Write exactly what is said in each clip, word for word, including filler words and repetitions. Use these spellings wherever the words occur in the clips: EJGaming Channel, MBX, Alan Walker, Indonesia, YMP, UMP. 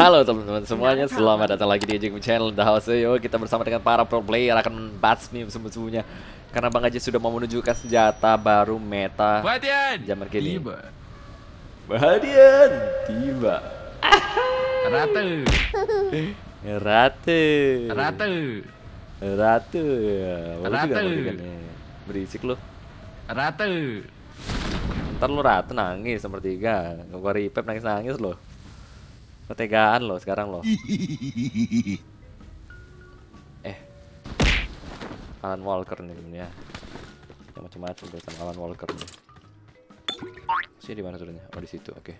Halo teman-teman semuanya, selamat datang lagi di EJGaming Channel. Dah hasil, kita bersama dengan para pro player akan membahas nih semua-semuanya. Karena Bang Haji sudah mau menuju ke senjata baru meta zaman kini. Tiba. Bahadian tiba. Ratu. Ratu. Ratu. Ratu. Ratu. Berisik lu. Ratu. Ntar lu ratu nangis sepertiga. Gua repep nangis-nangis lo. Ketegaan lo sekarang lo. Eh. Alan Walker nih temennya. Yang macam-macam deh sama Alan Walker nih. Si di mana turunnya? Oh di situ. Oke.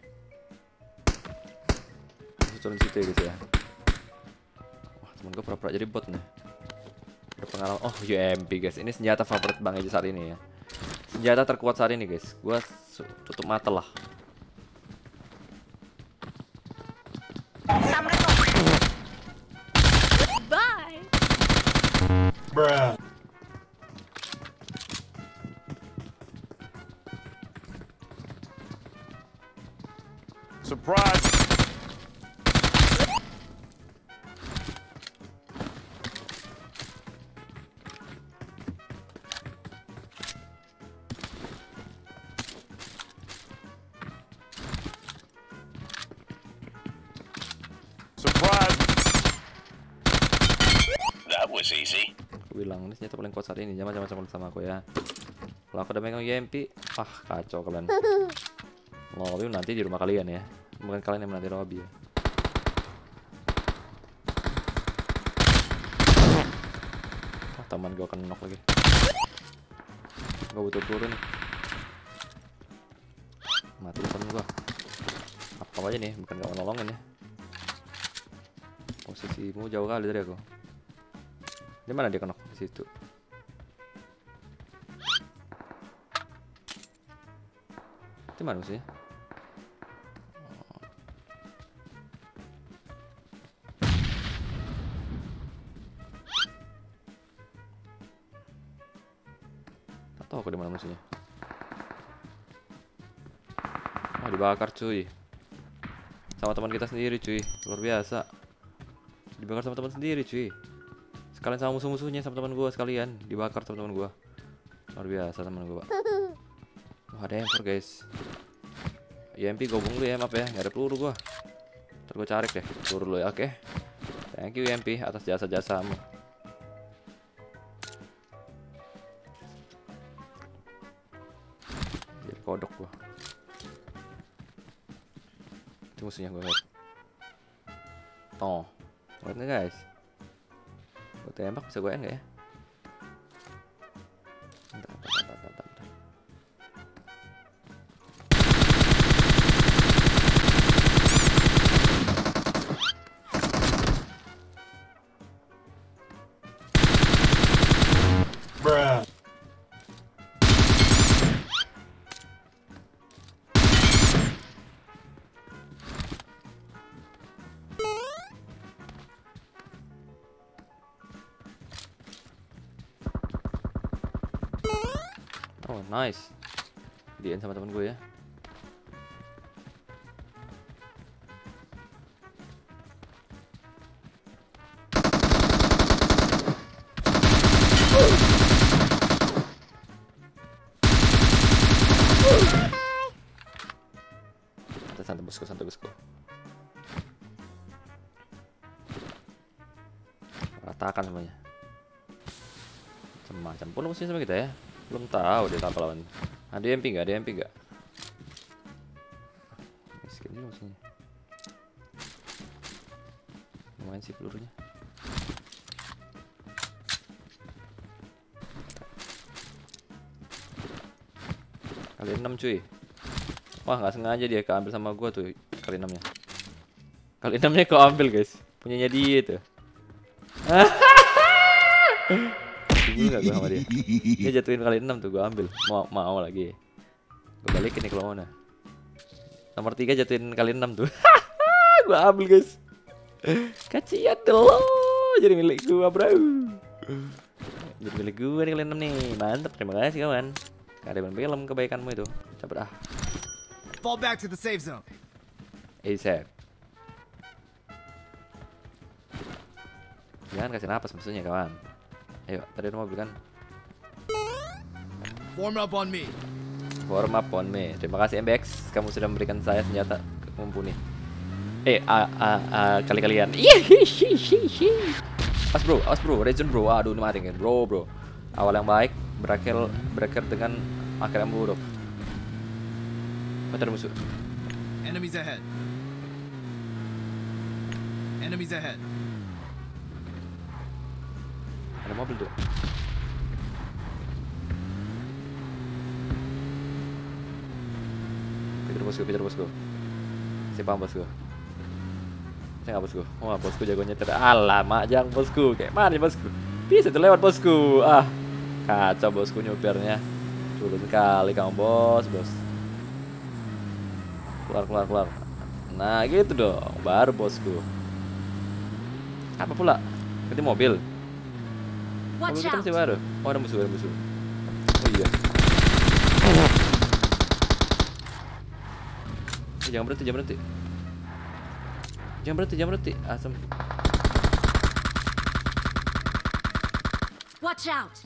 Okay. Turun situ ya guys ya. Wah, temen gue pura-pura jadi bot nih. Berpengalaman. Oh, U M P guys. Ini senjata favorit Bang Eji saat ini ya. Senjata terkuat saat ini guys, gua tutup mata lah. Bye. Bruh. Surprise. Bilang ini senjata paling kuat saat ini, jangan macam-macam sama aku ya. Kalau aku udah megang Y M P, ah kacau kalian. Lobby nanti di rumah kalian ya, bukan kalian yang menanti lobby ya. Ah, teman gue akan knock lagi. Gue butuh turun. Mati temen gue. Apa aja nih, bukan gak mau nolongin ya. Posisimu jauh kali dari aku. Di mana dia kenok di situ? Di mana sih? Tak tahu aku di mana musuhnya. Wah, dibakar cuy. Sama teman kita sendiri cuy. Luar biasa. Dibakar sama teman sendiri cuy. Sekalian sama musuh-musuhnya, sama teman gue sekalian dibakar teman-teman gue. Luar biasa teman gue pak. Wah ada M empat guys. U M P gabung dulu ya, maaf ya, nggak ada peluru gue. Ntar gue cari deh peluru lo ya, oke. Okay. Thank you U M P atas jasa-jasamu. Jadi kodok gue. Itu musuhnya gue. Toh, lihat nih guys. Gue tembak bisa gue enggak ya? Bentar, bentar, bentar, bentar, bentar. Bruh. Oh nice, diin sama temen gue ya. Santai bosku, santai bosku. Ratakan semuanya. Semacam pun musuhnya sama kita ya. Belum tahu dia tanpa lawan. Ada M P nggak? Ada M P nggak? Miskin ini maksudnya. Lumayan sih pelurunya. Kali enam cuy. Wah nggak sengaja dia keambil sama gua tuh kali enamnya. Kali enamnya keambil guys. Punyanya dia tuh. Enggak gue sama dia. Dia jatuhin kali enam tuh gue ambil. Mau mau lagi. Gue balikin nih kalau mau nah. Nomor tiga jatuhin kali enam tuh. Gue ambil guys. Kasihan lo. Jadi milik gue, bro. Jadi milik gue nih kali enam nih. Mantap, terima kasih kawan. Kehadiran film kebaikanmu itu. Cepet ah. Fall back to the safe zone. ASAP. Jangan kasih napas maksudnya kawan. Ayo, tadi udah mobil kan. Form up on me. Form up on me. Terima kasih M B X, kamu sudah memberikan saya senjata mumpuni. Eh, a, a, a, kali kalian. Awas bro, awas bro, region bro. Aduh, ini mati kan bro bro. Awal yang baik, berakhir berakhir dengan akhir yang buruk. Mata ada musuh. Enemies ahead. Enemies ahead. Ada mobil tuh. Kejar bosku, kejar bosku. Saya paham bosku. Saya nggak bosku. Wah bosku jagonya tidak. Alamak, jang bosku. Kayak mana bosku? Bisa tuh lewat bosku. Ah, kacau bosku nyupirnya. Turun sekali kamu bos, bos. Keluar, keluar, keluar. Nah gitu dong, baru bosku. Apa pula? Ketim mobil. Mobil kita masih baru. Oh ada musuh, ada musuh. Oh iya. Eh, jangan berhenti, jangan berhenti. Jangan berhenti, jangan berhenti. Asem. Watch out.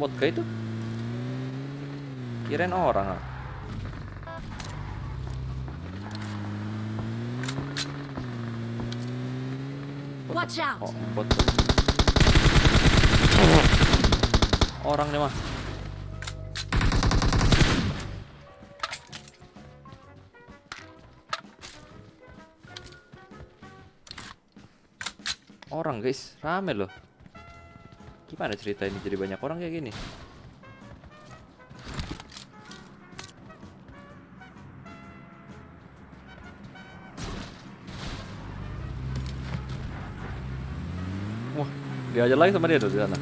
Bot kayak itu. Kirain orang. Watch out. Oh, bot. Orang nih mah. Orang guys, rame loh. Gimana cerita ini jadi banyak orang kayak gini? Wah, diajar lagi sama dia tuh di sana.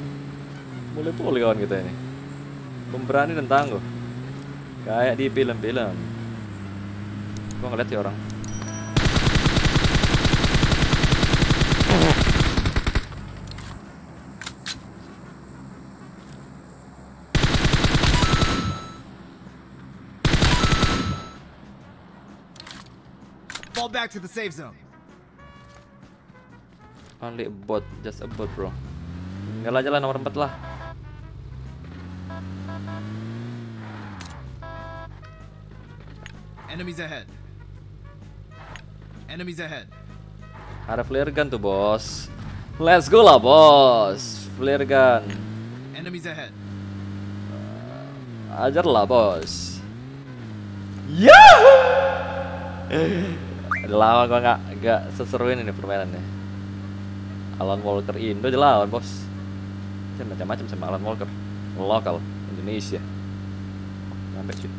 Boleh-boleh kawan kita ini. Pemberani dan tangguh. Kayak di film-film. Gua ngeliat sih orang. Back to the safe zone. Only a bot, just a bot, bro. Tinggal aja lah nomor empat lah. Enemies ahead. Enemies ahead. Ada flare gun tuh, bos. Let's go lah, bos. Flare gun. Enemies ahead. Uh, ajar lah, bos. Yahoo! Udah lama gua gak, gak seseruin ini permainannya. Alan Walker Indo aja lawan bos. Saya macam-macam sama Alan Walker lokal Indonesia. Sampai cuy.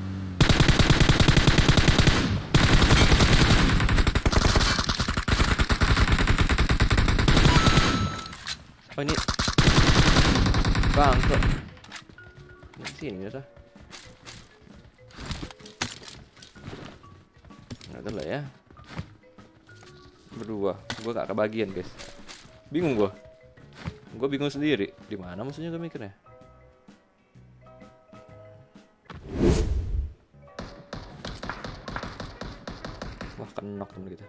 Oh ini bangke. Sini ya. Nggak ada lah ya. Berdua, gue gak kebagian guys. Bingung gue. Gue bingung sendiri. Di mana maksudnya gue mikirnya? Wah kenok temen kita.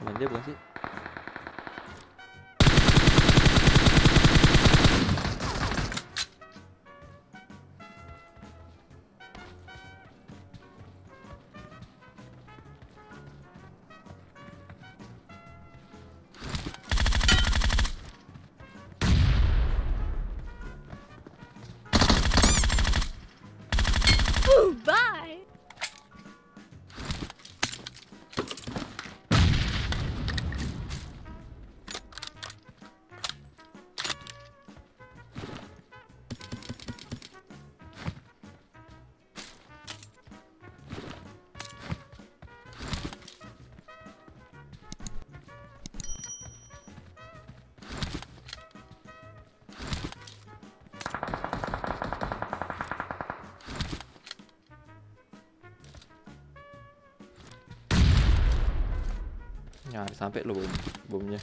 Temen dia bukan sih? Nggak sampai loh bom bomnya.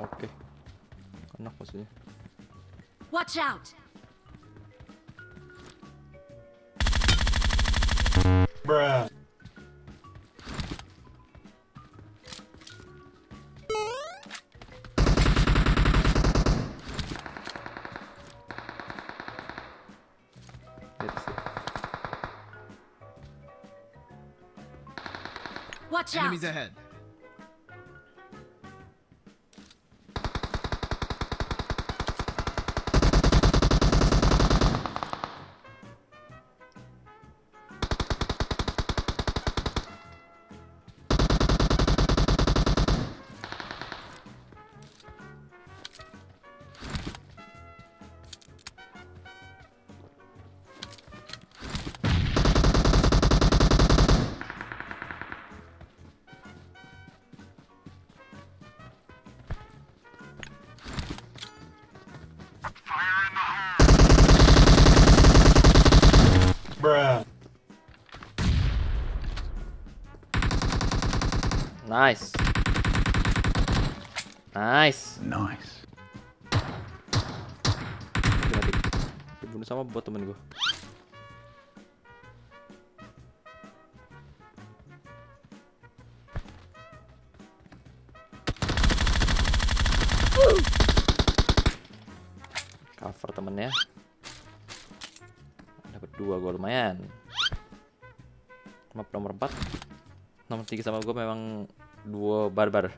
Oke, enak maksudnya. Watch out. Bruh. Watch out. Enemies ahead. Nice. Nice. Nice. Dibunuh sama bot temen gue. Cover temennya. Dapat dua gol lumayan. Map nomor empat. Nomor tiga sama gue memang dua barbar.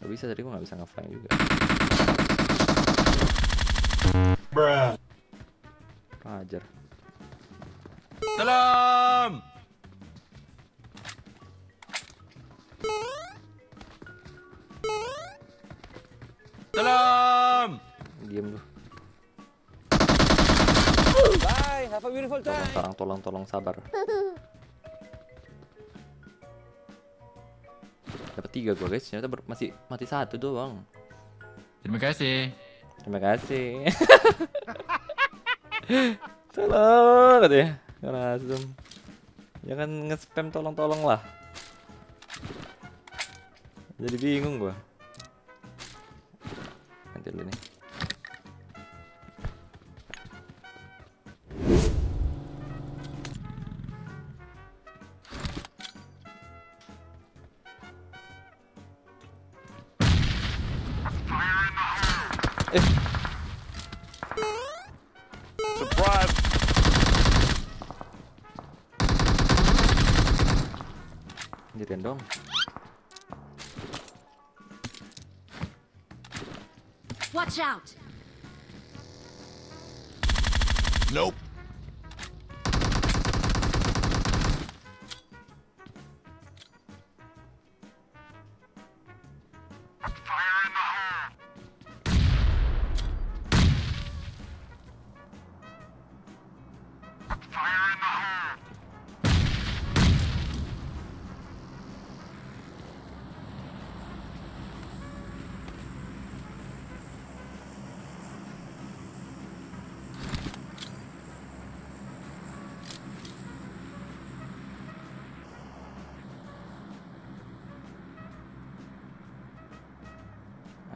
Gak bisa, tadi gue gak bisa nge-flying juga. Bruh. Ajar. Salam. Salam. Diam lu. Bye, have a beautiful time. Tolong, tolong, tolong, tolong sabar. Dapat tiga gua guys, ternyata masih mati satu doang. Terima kasih. Terima kasih. Tolong, katanya. Karena zoom. Jangan nge-spam tolong-tolong lah. Jadi bingung gua. Nanti dulu nih. Jadian dong. Watch out. Nope.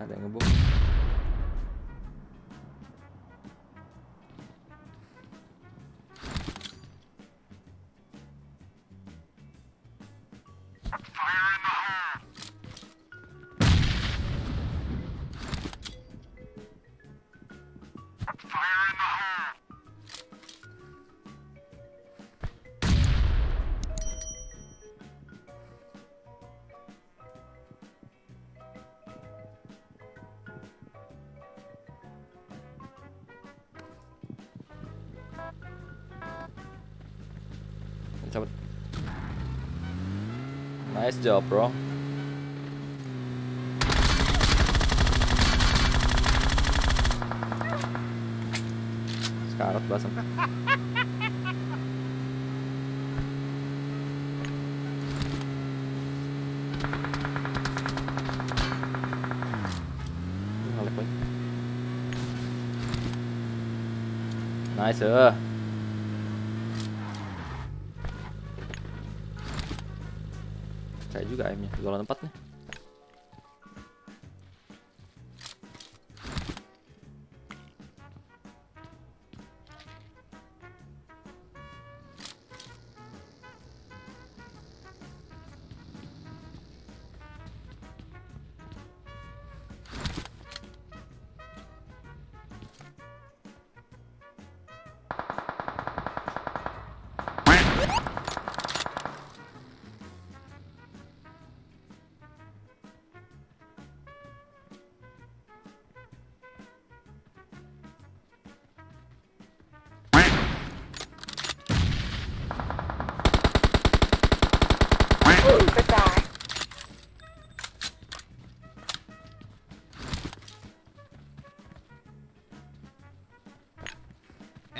Ada yang ngebom. Cabut. Nice job, bro. Karat basem. Nice. Uh. Kayak juga aimnya, jualan tempatnya.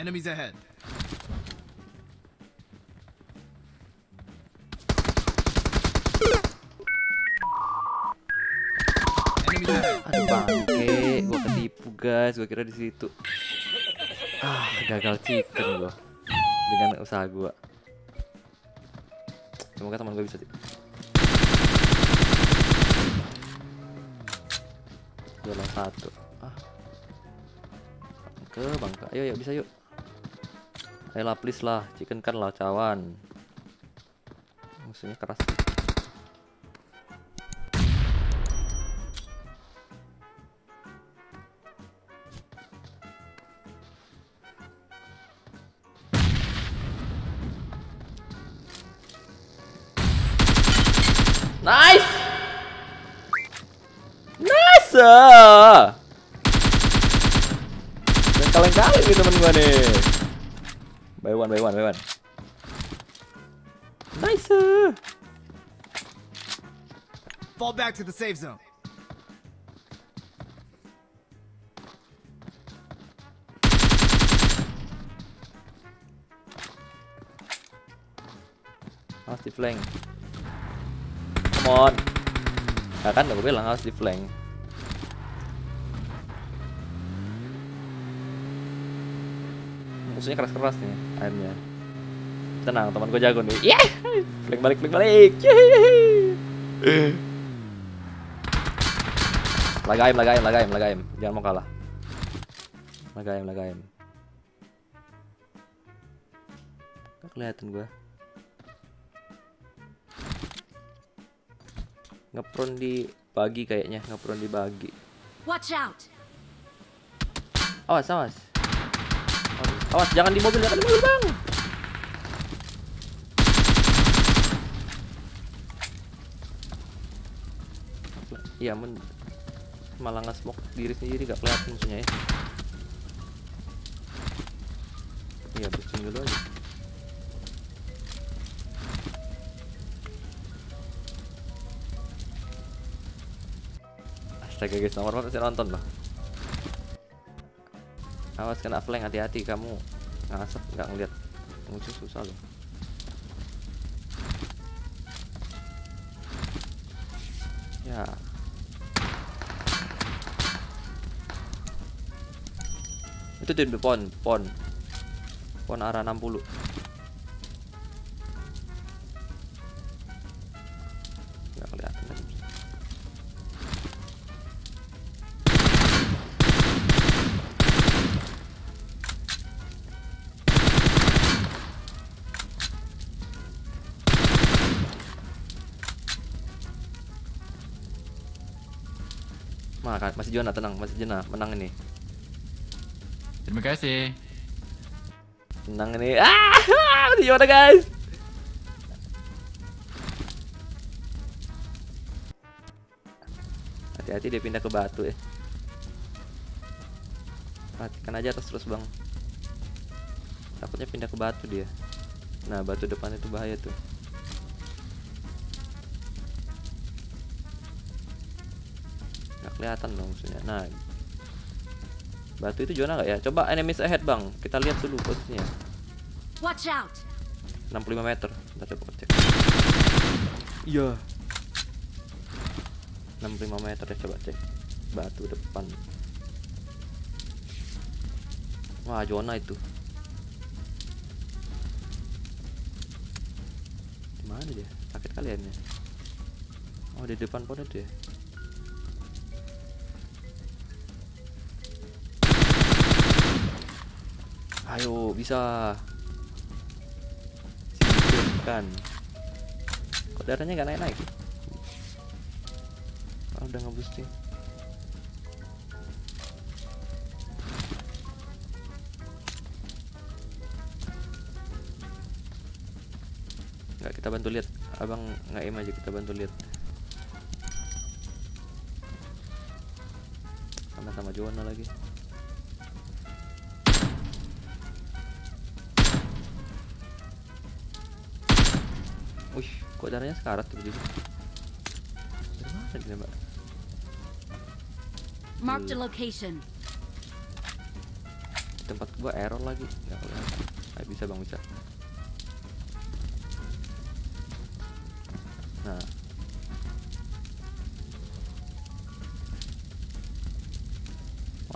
Enemies ahead. Enemies ahead. Aduh bangke, gua ketipu guys, gua kira di situ. Ah, gagal chicken gua dengan usaha gua. Semoga teman gua bisa. Jalan satu. Ah. Ke bangka. Ayo yuk, bisa yuk. Ayolah please lah, chicken kan lah cawan. Musuhnya keras. Nice. Nice. Lengkal-lengkal nih temen gua nih. By one, by one, by one. Nice. Fall back to the safe zone. Harus di flank. Come on. Nah, kan gue bilang harus di flank. Musuhnya keras-keras nih airnya. Tenang, teman gue jago nih. Yeah! Balik balik balik balik. Lagaim lagaim lagaim lagaim. Jangan mau kalah. Lagaim lagaim. Gak kelihatan gue. Ngepron dibagi kayaknya, ngepron dibagi. Watch out. Awas awas. Awas, jangan di mobil, jangan di mobil bang. Iya men, malah nge-smoke diri sendiri, gak kelihatan musuhnya ya. Iya, pusing dulu aja. Astaga guys, nomor empat masih nonton lah. Awas kena flank, hati-hati kamu ngasep nggak ngeliat musuh, susah loh. Ya itu tuh pon pon pon arah enam puluh. Nggak kelihatan lagi. Maka masih Jona, tenang, masih Jona menang ini. Terima kasih. Menang ini. Ah, masih Jona guys. Hati-hati dia pindah ke batu ya. Perhatikan aja atas terus bang. Takutnya pindah ke batu dia. Nah batu depan itu bahaya tuh. Kelihatan dong musuhnya. Nah, Batu itu zona nggak ya? Coba enemies ahead bang, kita lihat dulu posisinya. Watch out. enam puluh lima meter. Kita coba cek. Iya. enam puluh lima meter ya, coba cek. Batu depan. Wah, zona itu. Di mana dia? Sakit kalian ya. Oh, di depan pondok dia. Ayo, bisa. Singkirkan. Kok darahnya nggak naik-naik? Oh, udah nge-boosting. Nggak, kita bantu lihat. Abang nge-aim aja, kita bantu lihat. Sama-sama Joanna lagi. Wih, kok darahnya sekarat tuh gitu. Dari mana dia, Mbak? Mark the location. Tempat gua error lagi. Enggak apa-apa. Bisa Bang, bisa. Nah.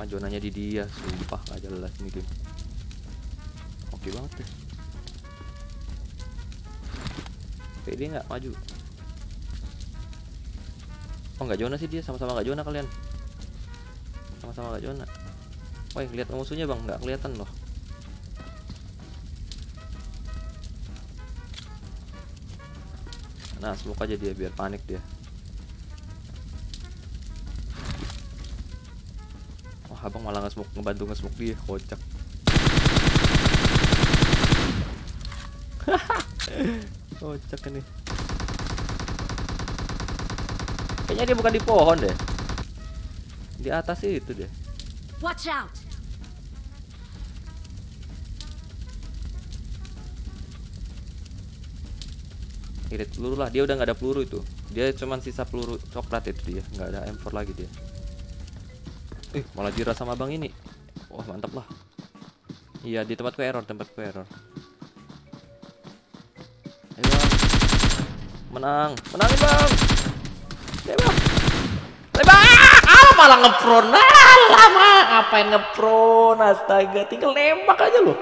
Wah, zonanya di dia, sumpah enggak jelas nih game. Oke banget deh. Dia nggak maju. Oh, nggak zona sih dia, sama-sama nggak zona kalian. Sama-sama nggak zona. Wah, lihat musuhnya bang, nggak kelihatan loh. Nah, smoke aja dia biar panik dia. Wah, abang malah nge-smoke, ngebantu nge-smoke dia, kocak. Kocak ini. Kayaknya dia bukan di pohon deh. Di atas itu deh. Watch out. Irit peluru lah, dia udah nggak ada peluru itu. Dia cuman sisa peluru coklat itu dia, nggak ada M empat lagi dia. Eh, malah jirat sama bang ini. Wah, mantap lah. Iya, di tempatku error, tempatku error. Menang, menangin bang. Tembak, tembak. Ah, malah ngepron. Ah, lama. Ngapain ngepron? Astaga, tinggal nembak aja loh.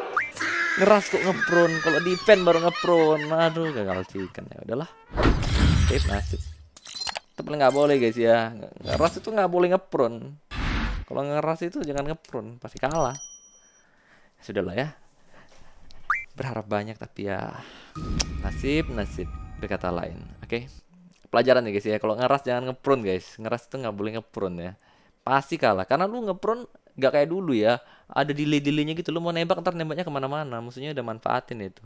Ngeras kok ngepron. Kalau defend baru ngepron. Aduh, gagal chicken ya. Udahlah. Save nasib. Tapi nggak boleh guys ya. Ngeras itu nggak boleh ngepron. Kalau ngeras itu jangan ngepron, pasti kalah. Sudahlah ya. Berharap banyak tapi ya nasib, nasib. Berkata lain, oke okay? Pelajaran ya guys ya, kalau ngeras jangan ngeprun guys. Ngeras itu nggak boleh ngeprun ya, pasti kalah. Karena lu ngeprun nggak kayak dulu ya, ada delay-delaynya gitu. Lu mau nembak, ntar nembaknya kemana-mana, musuhnya udah manfaatin itu.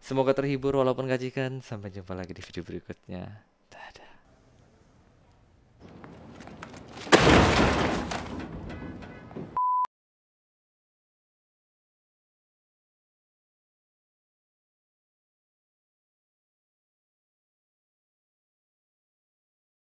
Semoga terhibur walaupun gajikan. Sampai jumpa lagi di video berikutnya.